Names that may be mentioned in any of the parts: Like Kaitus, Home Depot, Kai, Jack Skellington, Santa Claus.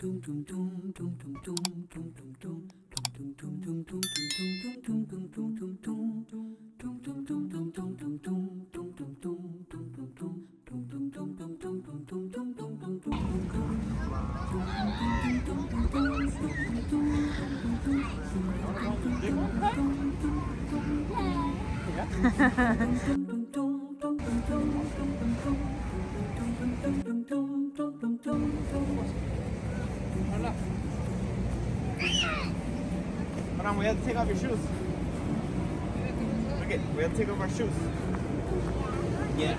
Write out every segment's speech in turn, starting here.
Madam, we have to take off your shoes. Okay, we have to take off our shoes. Yeah.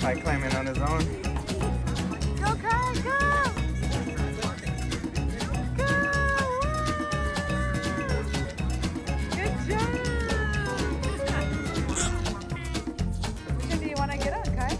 Kai climbing on his own. Go, Kai, go! Go! Good job! Do you want to get up, Kai?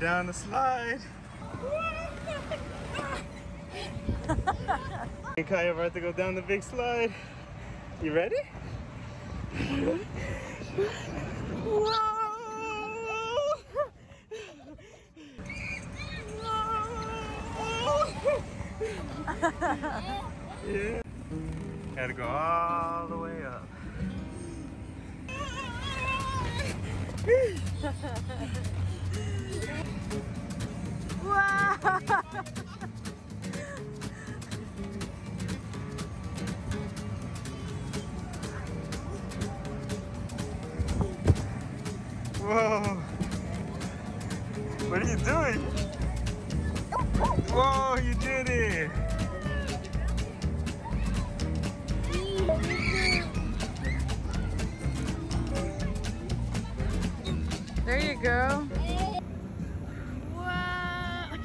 Down the slide. And Kai about to go down the big slide. You ready? Whoa! Whoa! Yeah. Gotta go all the way up. Wow! Whoa! What are you doing? Whoa! You did it! There you go.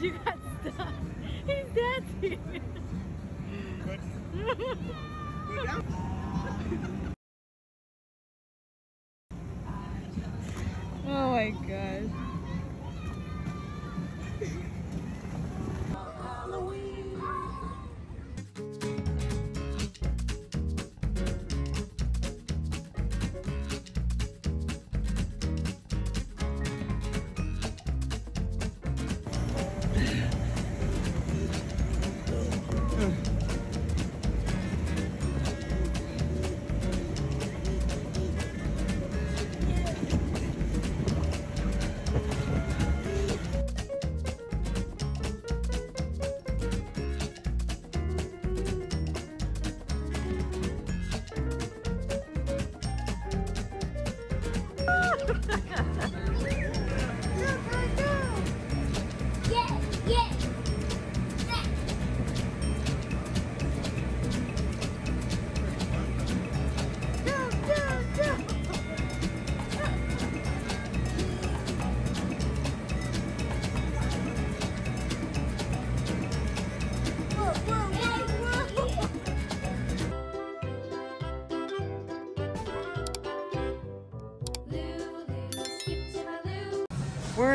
You got stuck. He's dancing. Good. Good down. Oh my God.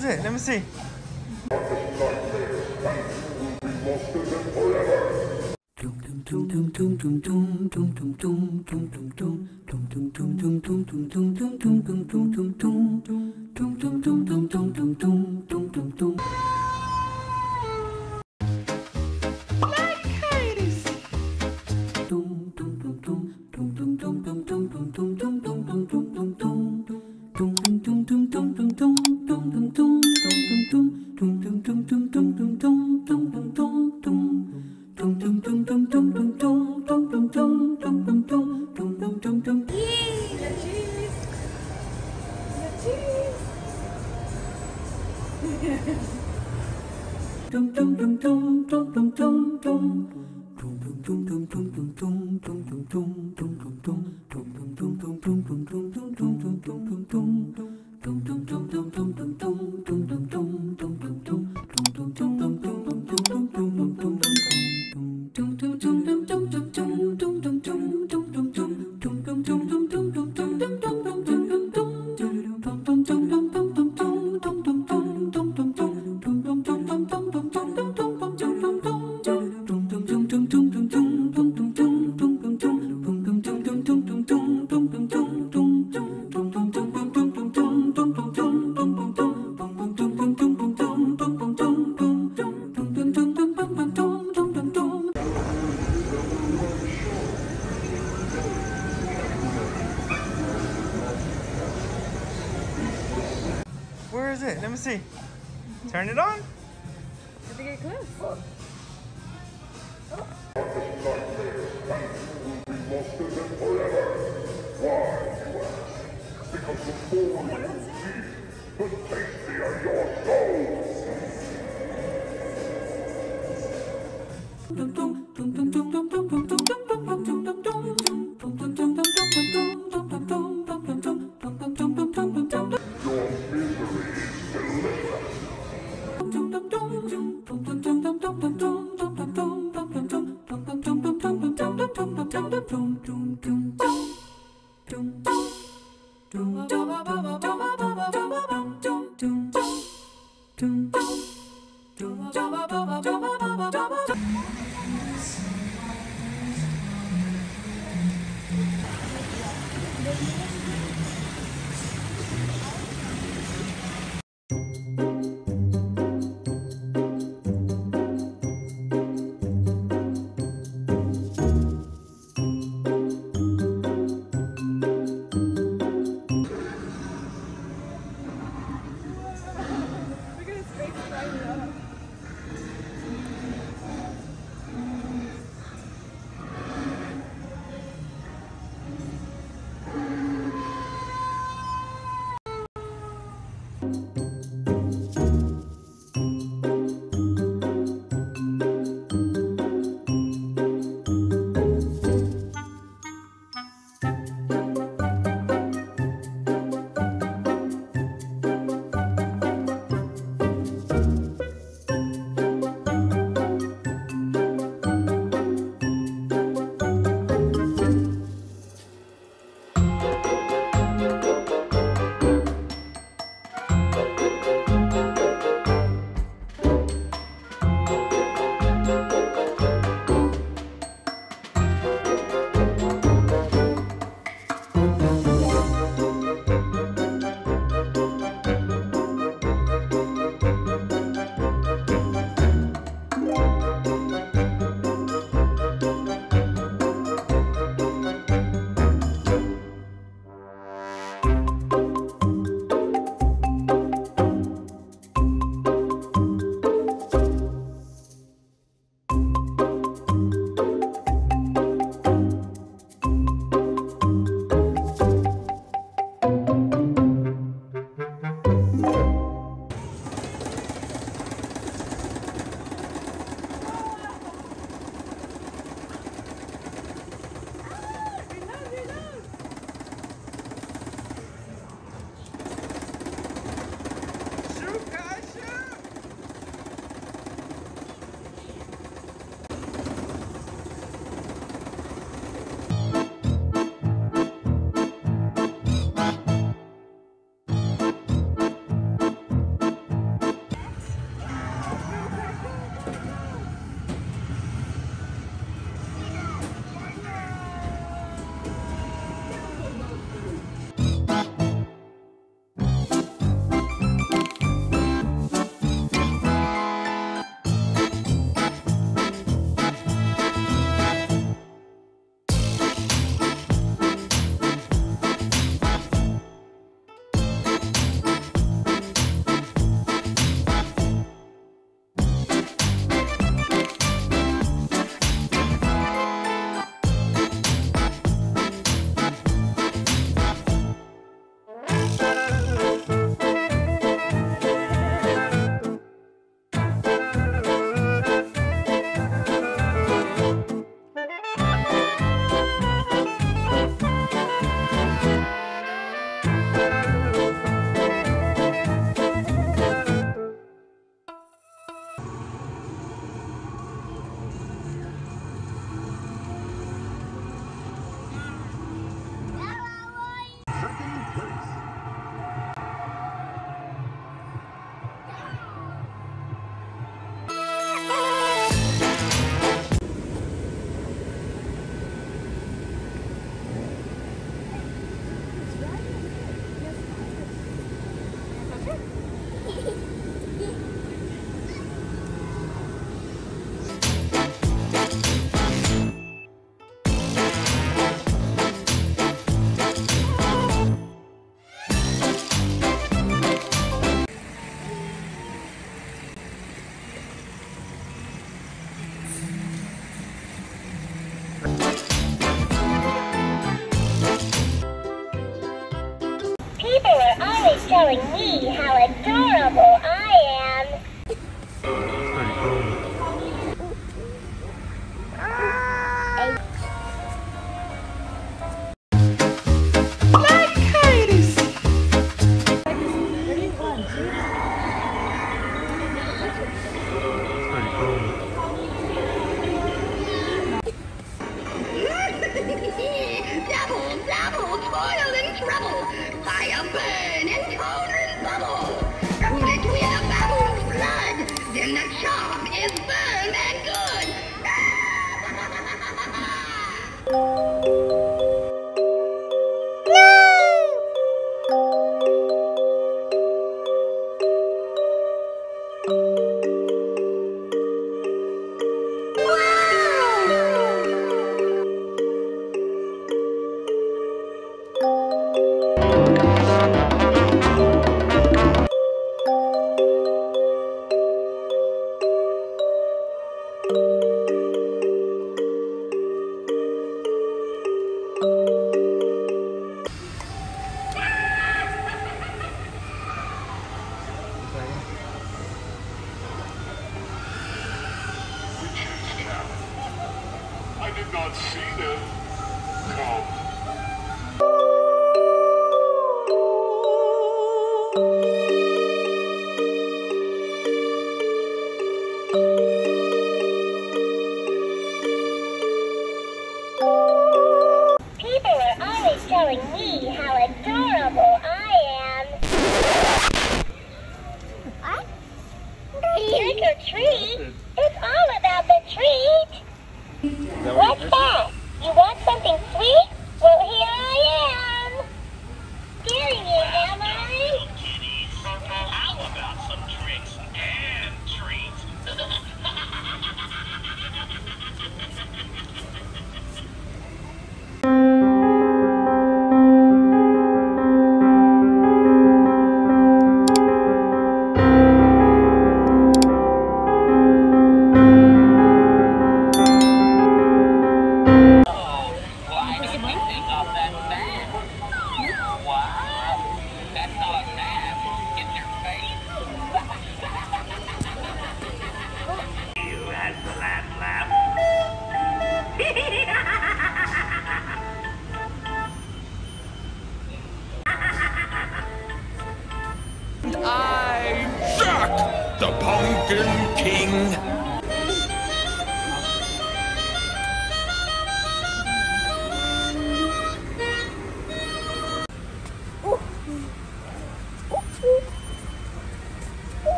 is it? Let me see. Let me see. Turn it on. Have to get close. Oh.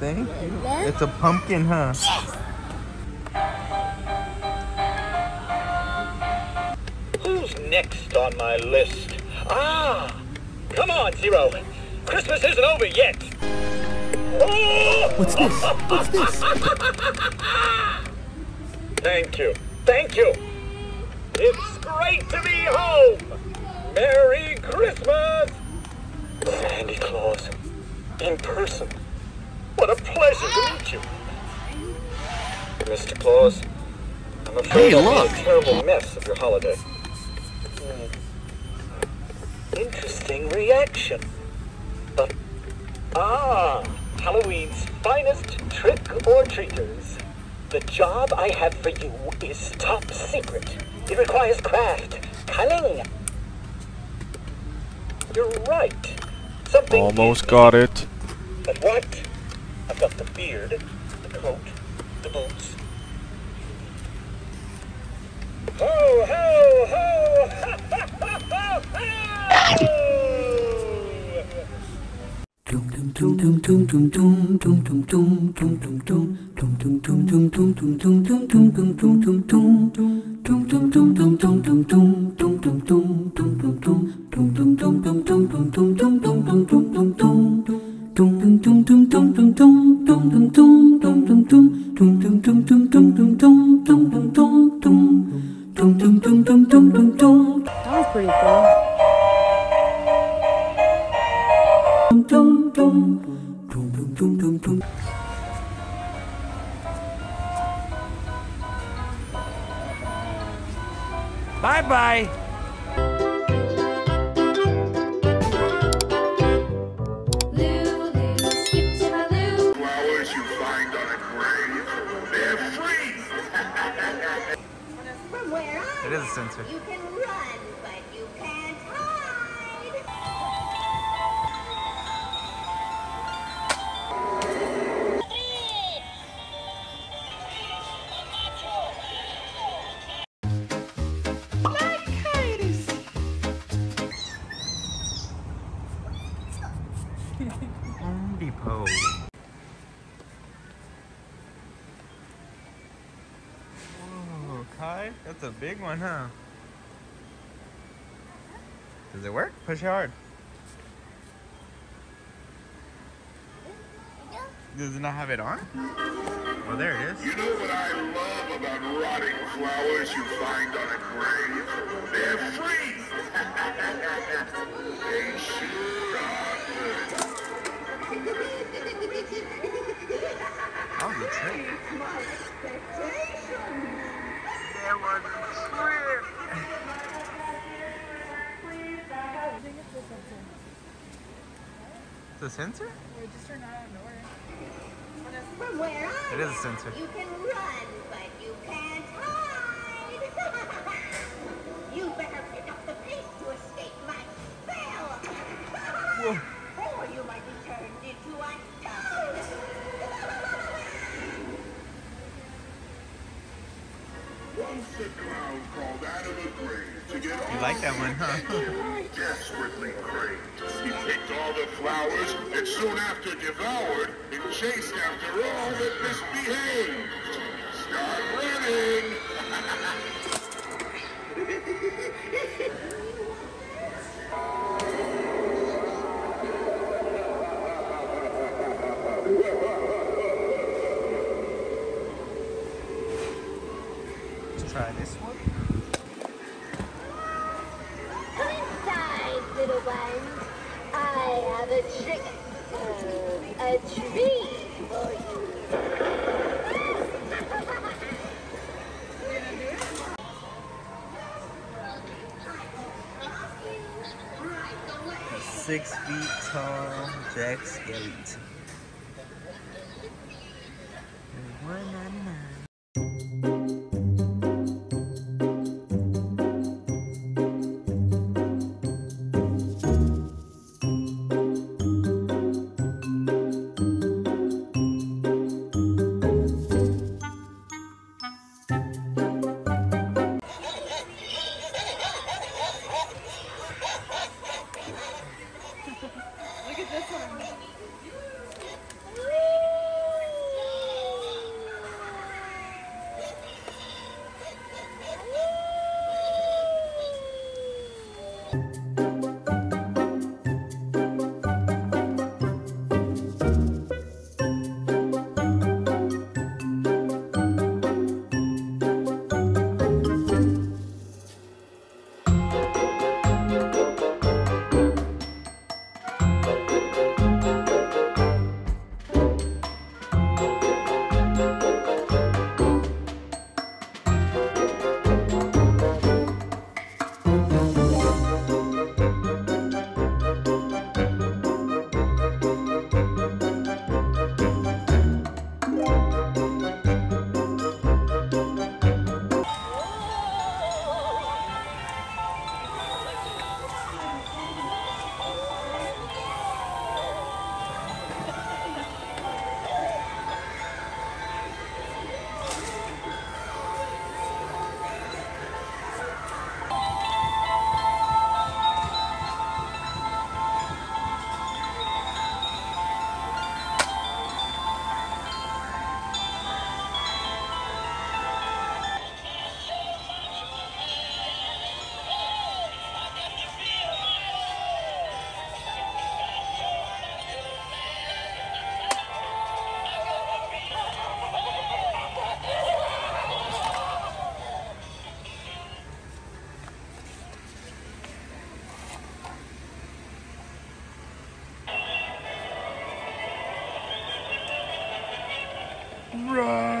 Thank you. It's a pumpkin, huh? Yes. Who's next on my list? Ah! Come on, Zero. Christmas isn't over yet. Oh! What's this? What's this? Thank you. Thank you. It's great to be home. Merry Christmas. Santa Claus. In person. What a pleasure to meet you. Mr. Claus, I'm afraid I'll be a terrible mess of your holiday. Interesting reaction. But, Halloween's finest trick-or-treaters. The job I have for you is top secret. It requires craft, cunning. You're right. Something almost got it. But what? I've got the beard, the coat, the boots. Ho, ho, ho! Ha, ha, ha, ha, ha! That was pretty cool. Bye-bye. It is a sensor. You can run, but you can't hide. Like Kai's. Home Depot. Whoa, Kai, that's a big one, huh? Does it work? Push hard. Does it not have it on? Well, there it is. You know what I love about rotting flowers you find on a grave? They're free! They sure are. That was a trick. That was a trick. It's a sensor? It just turned out of nowhere. From where I am, a sensor. You can run, but you can't hide. You better pick up the pace to escape my spell. Or you might be turned into a toad. Once a clown crawled out of a grave to get all. You like that one, huh? Desperately craved. He picked all the flowers and soon after devoured and chased after all that misbehaved. Start running! Let's try this one. A tree for you. A 6 feet tall Jack Skellington. $1.99. Run!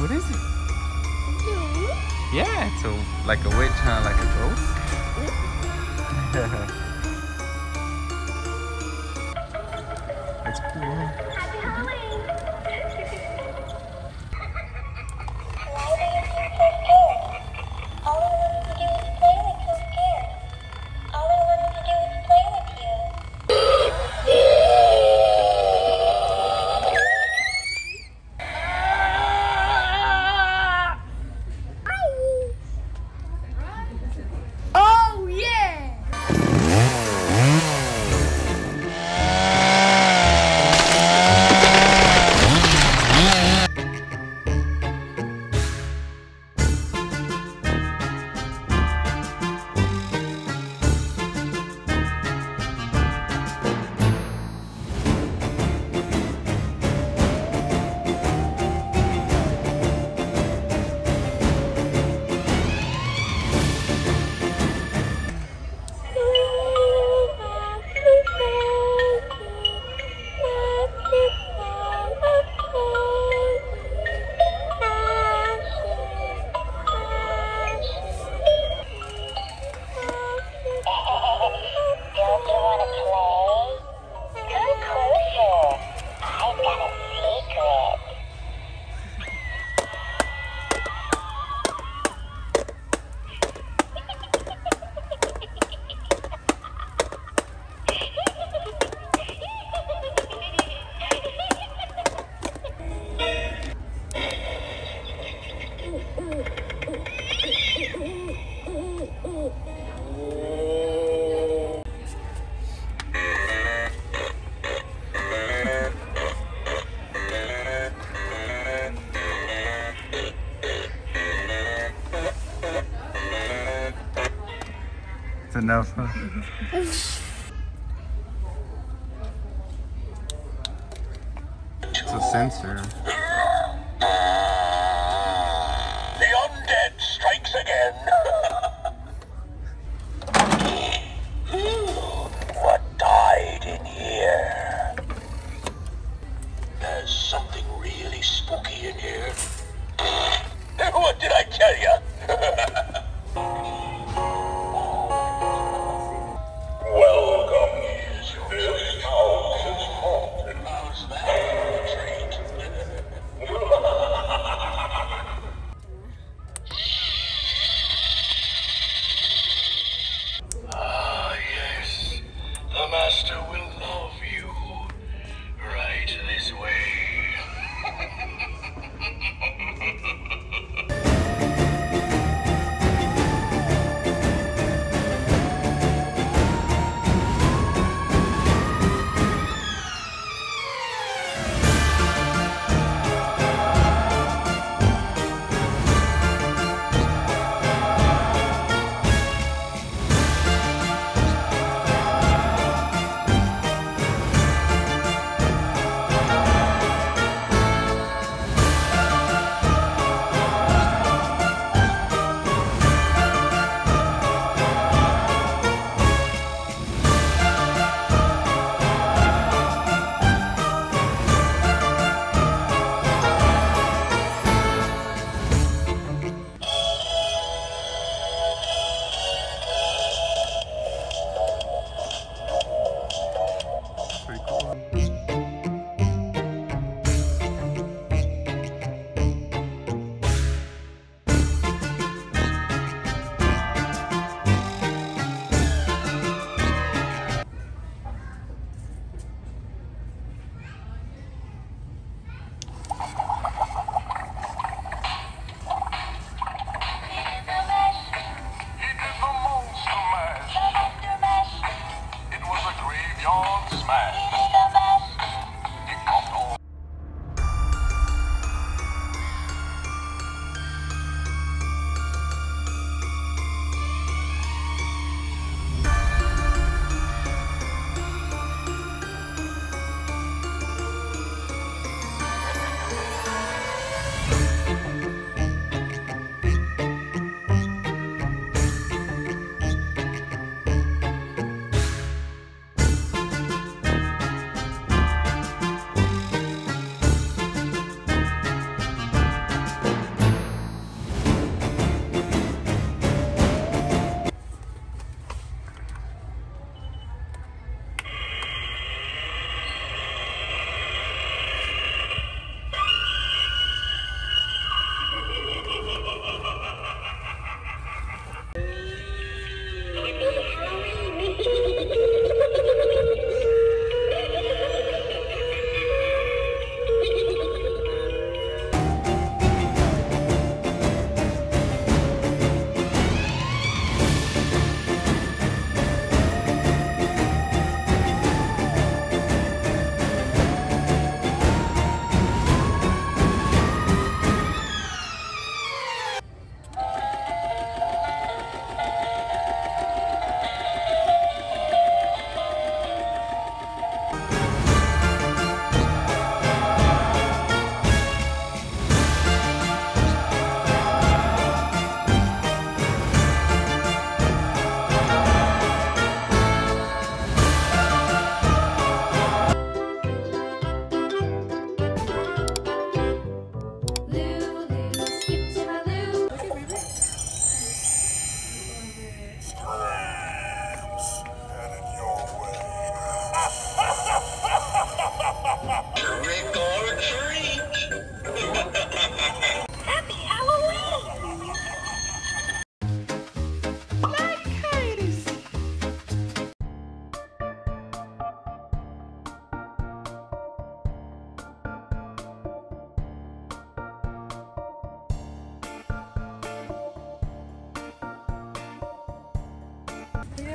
What is it? Yeah. Yeah, it's like a witch, huh? Like a ghost. That's cool. Happy Halloween. All I wanted to do is play with you, scared. All I wanted to do is play with enough, huh? It's a sensor. The undead strikes again. What died in here? There's something really spooky in here. What did I tell you?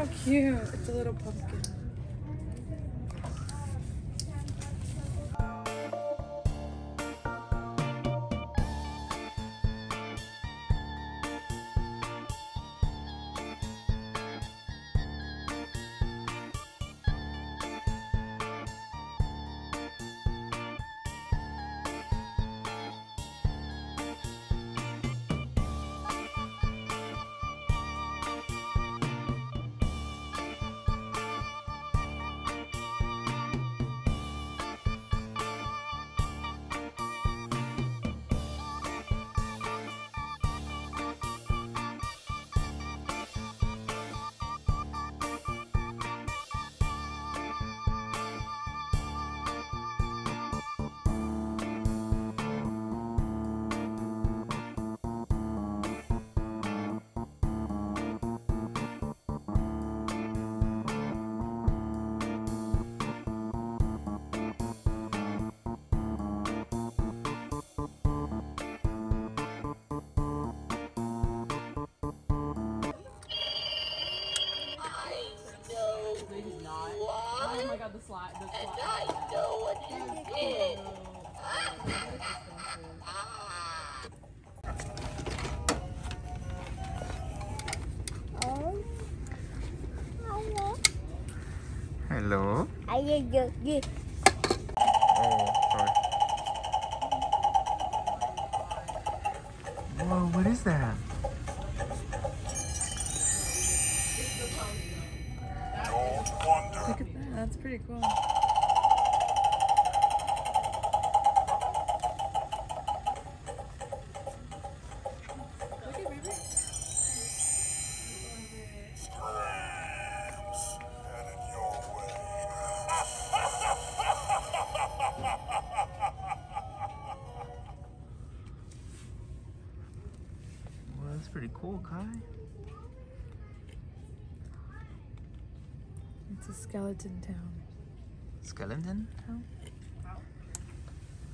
how cute. It's a little pumpkin. Hello. I did it. Oh, sorry. Whoa, what is that? Look at that. That's pretty cool. Pretty cool, Kai. It's a skeleton town. Skeleton town?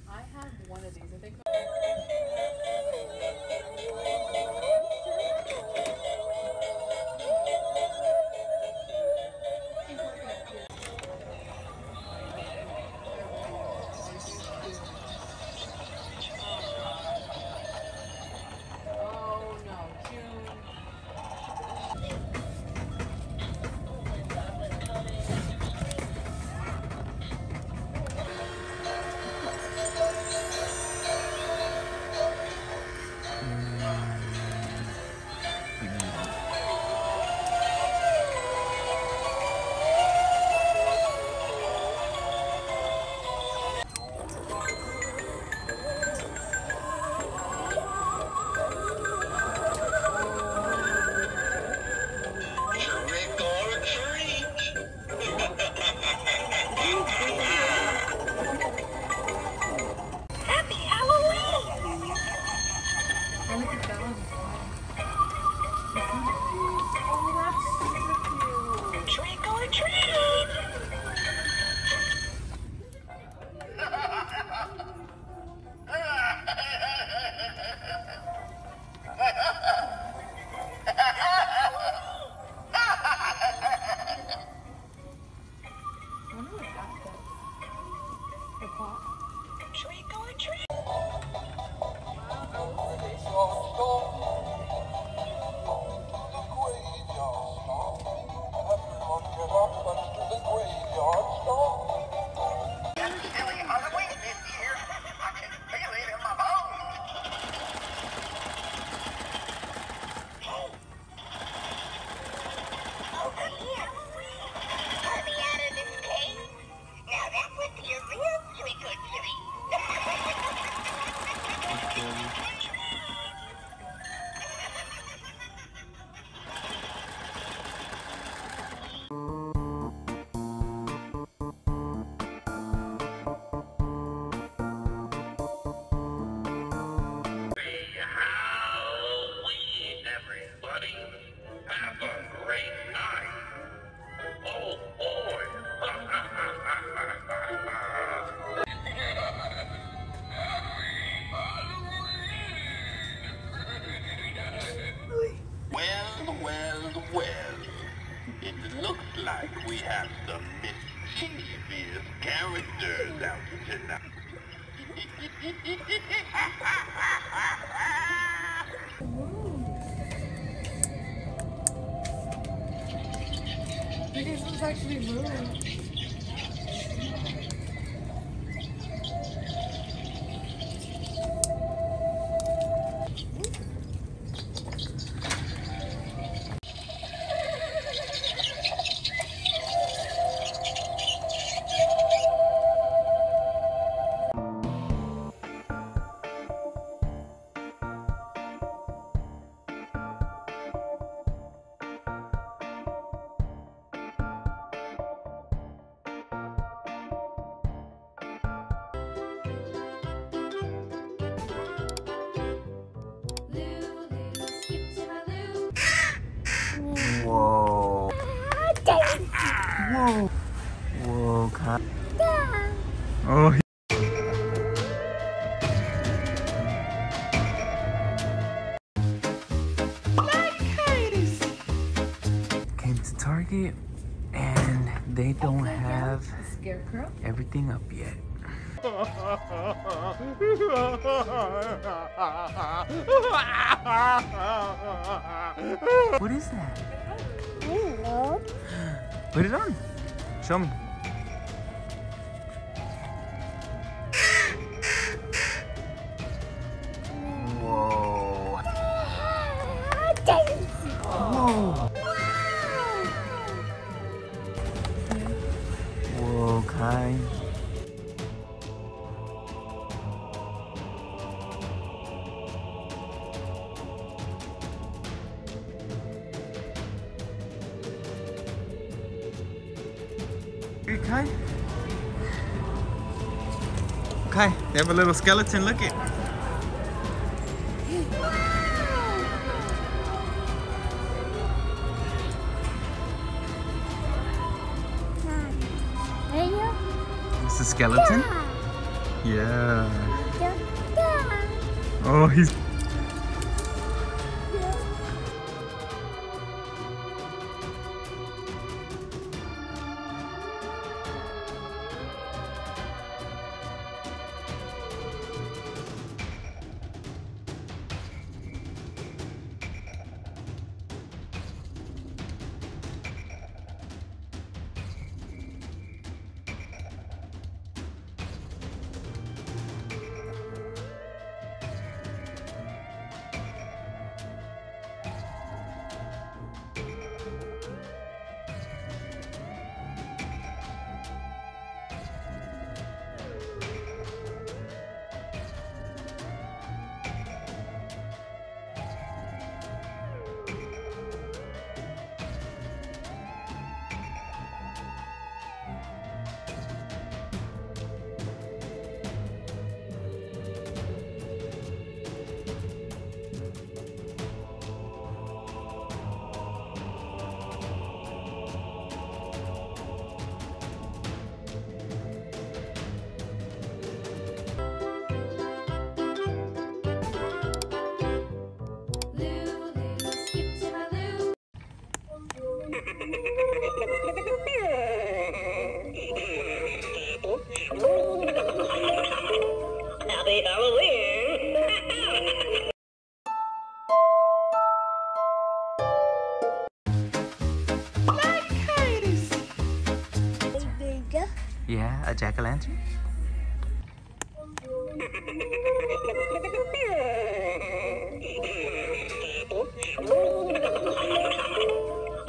I have one of these. I think. actually moved. Whoa. Whoa. Whoa, Kai. Oh, he came to Target and they don't have scarecrow everything up yet. What is that? Hello. Put it on. Show me. Whoa. Whoa. Whoa, Kai. Kai? Kai, they have a little skeleton, look it. It's a skeleton? Yeah. Oh, he's... Yeah, a jack-o'-lantern?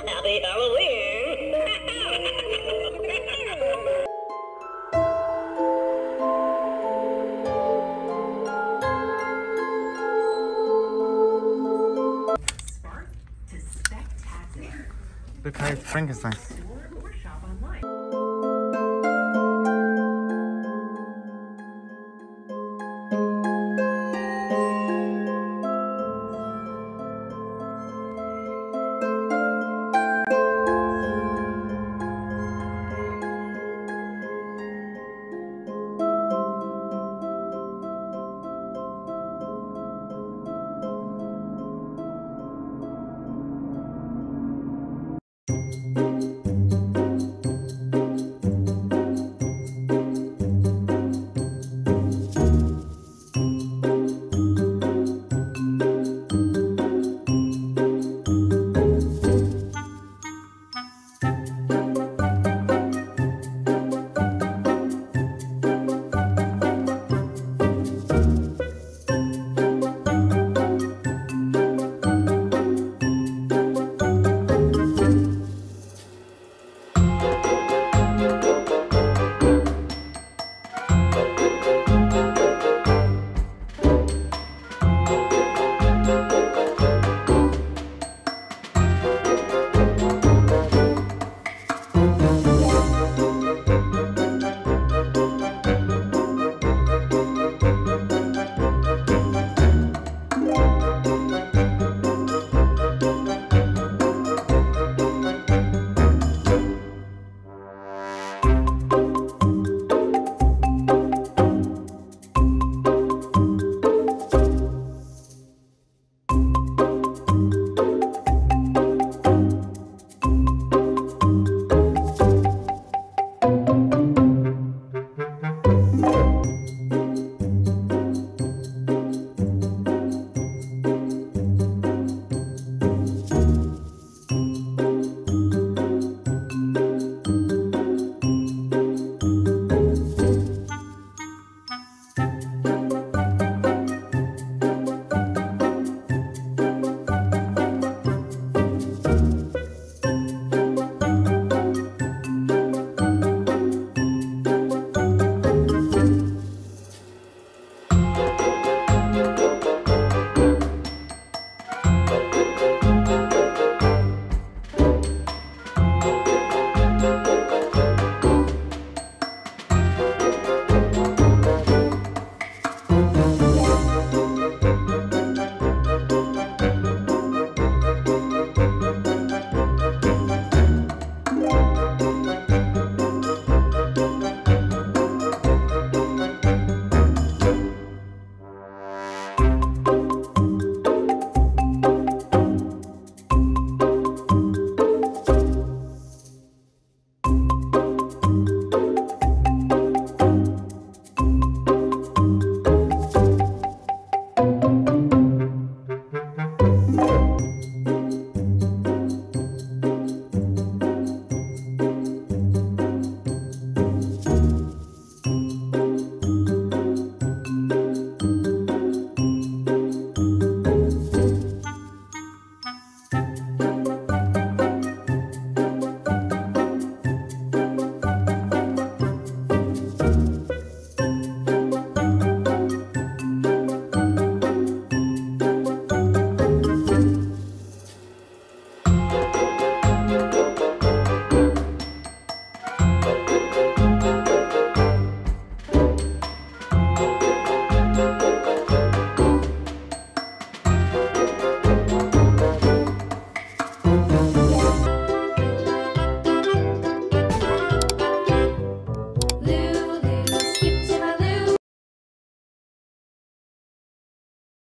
Happy Halloween! Spark to spectacular. Look how it's Frankenstein.